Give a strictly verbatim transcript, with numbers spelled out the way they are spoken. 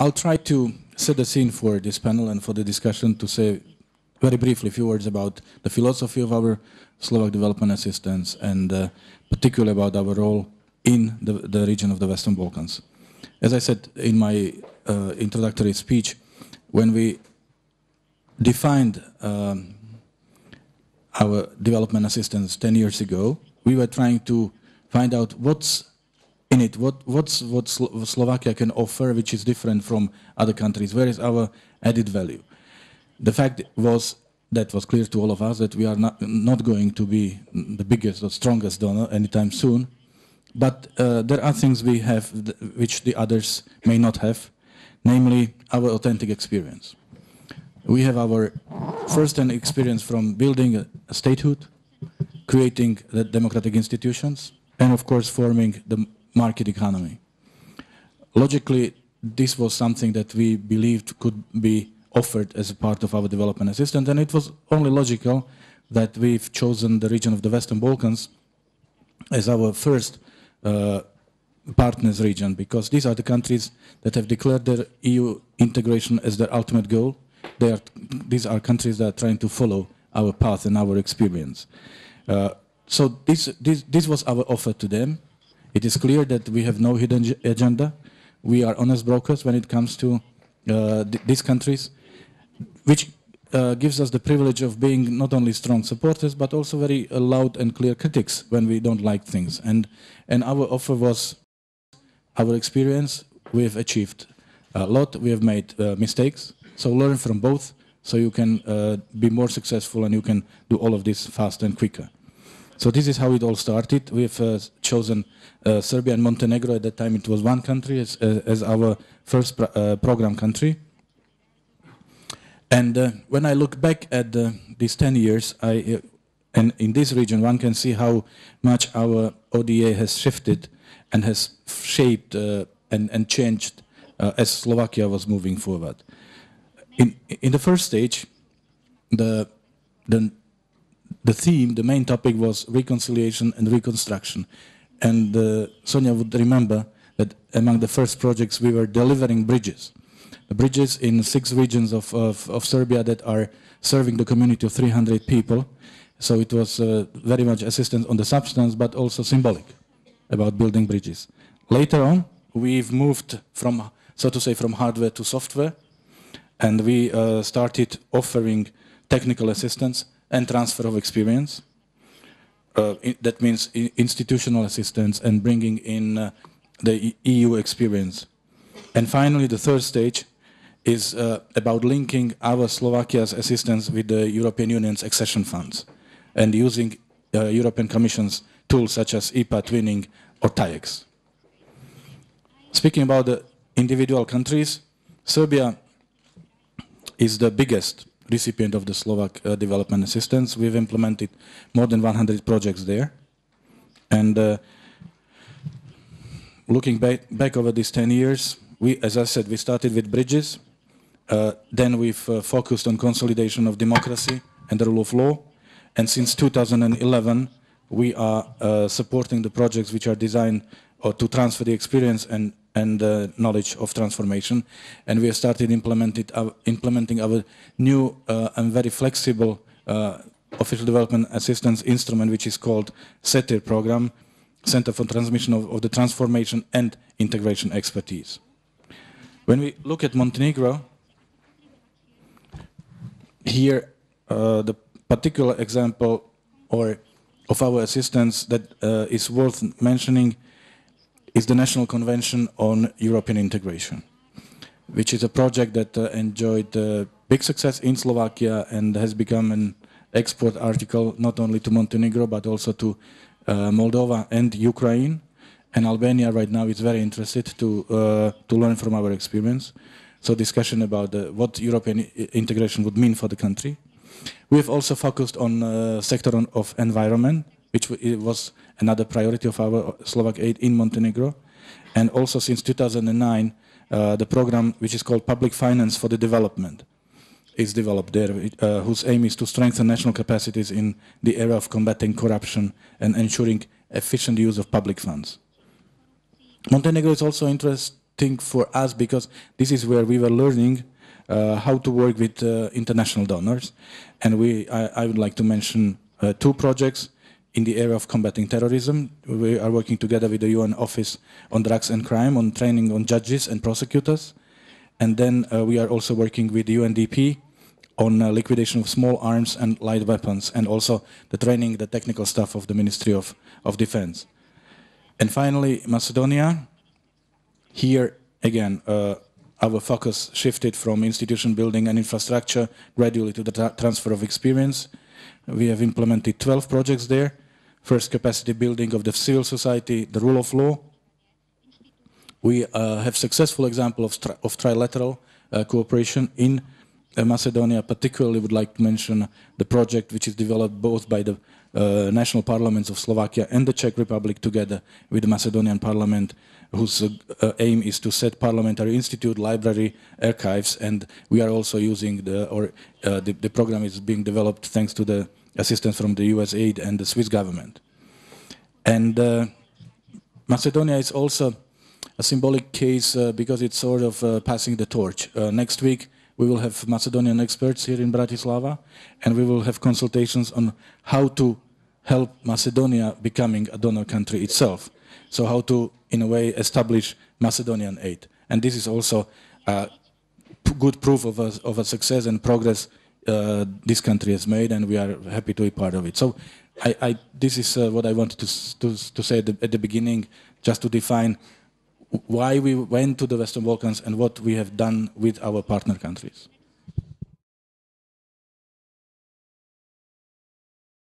I'll try to set the scene for this panel and for the discussion to say very briefly a few words about the philosophy of our Slovak development assistance and uh, particularly about our role in the, the region of the Western Balkans. As I said in my uh, introductory speech, when we defined um, our development assistance ten years ago, we were trying to find out what's in it, what, what's, what Slo Slovakia can offer which is different from other countries, where is our added value. The fact was, that was clear to all of us, that we are not, not going to be the biggest or strongest donor anytime soon, but uh, there are things we have th which the others may not have, namely our authentic experience. We have our first-hand experience from building a, a statehood, creating the democratic institutions, and of course forming the market economy. Logically, this was something that we believed could be offered as a part of our development assistance, and it was only logical that we've chosen the region of the Western Balkans as our first uh, partners region, because these are the countries that have declared their E U integration as their ultimate goal. They are, these are countries that are trying to follow our path and our experience. Uh, so this, this, this was our offer to them. It is clear that we have no hidden agenda. We are honest brokers when it comes to uh, th these countries, which uh, gives us the privilege of being not only strong supporters, but also very uh, loud and clear critics when we don't like things. And, and our offer was our experience. We have achieved a lot. We have made uh, mistakes. So learn from both, so you can uh, be more successful and you can do all of this fast and quicker. So this is how it all started. We have uh, chosen uh, Serbia and Montenegro. At that time it was one country as, as our first pro uh, program country. And uh, when I look back at uh, these ten years, I, uh, and in this region one can see how much our O D A has shifted and has shaped uh, and, and changed uh, as Slovakia was moving forward. In, in the first stage, the, the, the theme, the main topic was reconciliation and reconstruction. And uh, Sonia would remember that among the first projects we were delivering bridges. The bridges in six regions of, of, of Serbia that are serving the community of three hundred people. So it was uh, very much assistance on the substance, but also symbolic about building bridges. Later on, we've moved from, so to say, from hardware to software. And we uh, started offering technical assistance and transfer of experience. Uh, that means institutional assistance and bringing in uh, the E U experience. And finally, the third stage is uh, about linking our Slovakia's assistance with the European Union's accession funds and using uh, European Commission's tools such as I P A twinning or TAIEX. Speaking about the individual countries, Serbia is the biggest recipient of the Slovak uh, development assistance. We've implemented more than one hundred projects there. And uh, looking back, back over these ten years, we, as I said, we started with bridges. Uh, then we've uh, focused on consolidation of democracy and the rule of law. And since two thousand eleven, we are uh, supporting the projects which are designed or to transfer the experience and and uh, knowledge of transformation, and we have started implemented our, implementing our new uh, and very flexible uh, official development assistance instrument, which is called SETIR program, Center for Transmission of, of the Transformation and Integration Expertise. When we look at Montenegro, here uh, the particular example or of our assistance that uh, is worth mentioning is the National Convention on European Integration, which is a project that uh, enjoyed uh, big success in Slovakia and has become an export article not only to Montenegro but also to uh, Moldova and Ukraine. And Albania right now is very interested to, uh, to learn from our experience. So discussion about uh, what European integration would mean for the country. We have also focused on the uh, sector on, of environment, which was another priority of our Slovak aid in Montenegro. And also since two thousand nine, uh, the program, which is called Public Finance for the Development, is developed there, uh, whose aim is to strengthen national capacities in the area of combating corruption and ensuring efficient use of public funds. Montenegro is also interest, thing for us, because this is where we were learning uh, how to work with uh, international donors. And we, I, I would like to mention uh, two projects in the area of combating terrorism. We are working together with the U N Office on Drugs and Crime on training on judges and prosecutors. And then uh, we are also working with the U N D P on uh, liquidation of small arms and light weapons, and also the training, the technical staff of the Ministry of, of Defense. And finally, Macedonia. Here, again, uh, our focus shifted from institution building and infrastructure gradually to the tra transfer of experience. We have implemented twelve projects there. First, capacity building of the civil society, the rule of law. We uh, have successful example of, tri of trilateral uh, cooperation in Uh, Macedonia. Particularly would like to mention the project which is developed both by the uh, national parliaments of Slovakia and the Czech Republic together with the Macedonian parliament, whose uh, uh, aim is to set parliamentary institute, library, archives, and we are also using the, or uh, the, the program is being developed thanks to the assistance from the U S aid and the Swiss government. And uh, Macedonia is also a symbolic case uh, because it's sort of uh, passing the torch. Uh, next week, we will have Macedonian experts here in Bratislava, and we will have consultations on how to help Macedonia becoming a donor country itself. So how to, in a way, establish Macedonian aid. And this is also a good proof of a, of a success and progress uh, this country has made, and we are happy to be part of it. So I, I, this is uh, what I wanted to, to, to say at the, at the beginning, just to define why we went to the Western Balkans and what we have done with our partner countries.